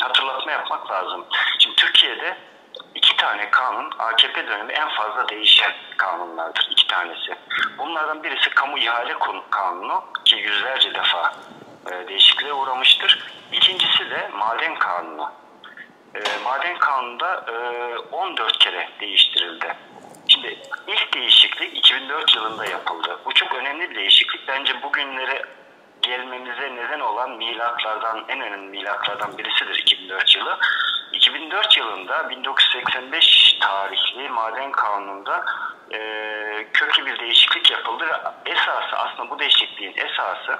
hatırlatma yapmak lazım. Şimdi Türkiye'de 2 tane kanun AKP dönemi en fazla değişen kanunlardır. 2 tanesi. Bunlardan birisi kamu ihale kanunu ki yüzlerce defa değişikliğe uğramıştır. İkincisi de maden kanunu. Maden kanunu da 14 kere değiştirildi. Şimdi ilk değişiklik 2004 yılında yapıldı. Bu çok önemli bir değişiklik. Bence bugünlere gelmemize neden olan milatlardan, en önemli milatlardan birisidir 2004 yılı. 2004 yılında 1985 tarihli Maden Kanunu'nda köklü bir değişiklik yapıldı ve esası, aslında bu değişikliğin esası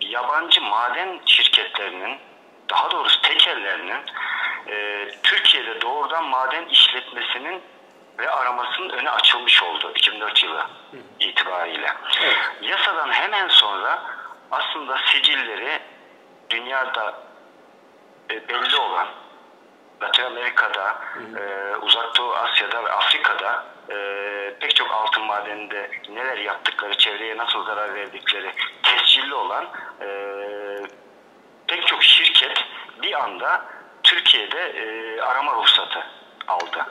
yabancı maden şirketlerinin, daha doğrusu tekellerinin Türkiye'de doğrudan maden işletmesinin ve aramasının önü açılmış oldu 2004 yılı itibariyle. Evet. Yasadan hemen sonra aslında sicilleri dünyada belli olan, Latin Amerika'da, Uzak Doğu Asya'da ve Afrika'da pek çok altın madeninde neler yaptıkları, çevreye nasıl zarar verdikleri tescilli olan pek çok şirket bir anda Türkiye'de arama ruhsatı aldı.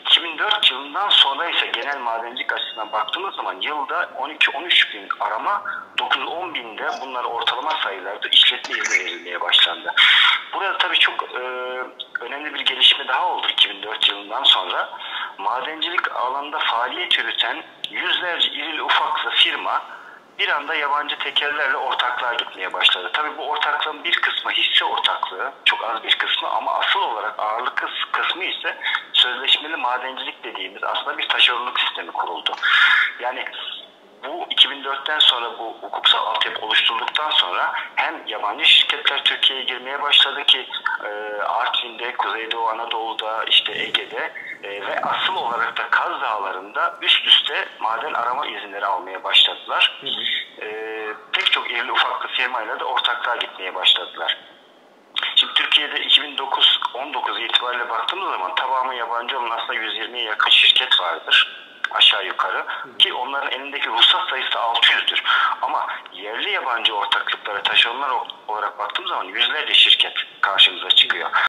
2004 yılından sonra ise genel madencilik açısından baktığımız zaman yılda 12-13 bin arama, 9-10 binde, bunlar ortalama sayılardı, işletme izni verilmeye başlandı. Burada tabii çok önemli bir gelişme daha oldu 2004 yılından sonra. Madencilik alanında faaliyet yürüten yüzlerce irili ufaklı firma bir anda yabancı tekellerle ortaklığa gitmeye başladı. Tabii bu ortaklığın bir kısmı hisse ortaklığı, çok az bir kısmı, ama asıl olarak ağırlık kısmı ise sözleşmeli madencilik dediğimiz aslında bir taşeronluk sistemi kuruldu. Yani bu 2004'ten sonra bu hukuksal altyapı oluşturulduktan sonra hem yabancı şirketler Türkiye'ye girmeye başladı ki Artvin'de, Kuzeydoğu Anadolu'da, işte Ege'de ve asıl olarak da Kaz Dağları'nda üst üste maden arama izinleri almaya başladılar. Pek çok irili ufaklı firmayla da ortaklığa gitmeye başladılar. Şimdi Türkiye'de 2009-19 itibariyle baktığımız zaman tamamı yabancı olan aslında 120'ye yakın şirket vardır aşağı yukarı, ki onların elindeki ruhsat sayısı 600'dür. Ama yerli yabancı ortaklıklara, taşeronlar olarak baktığımız zaman yüzlerce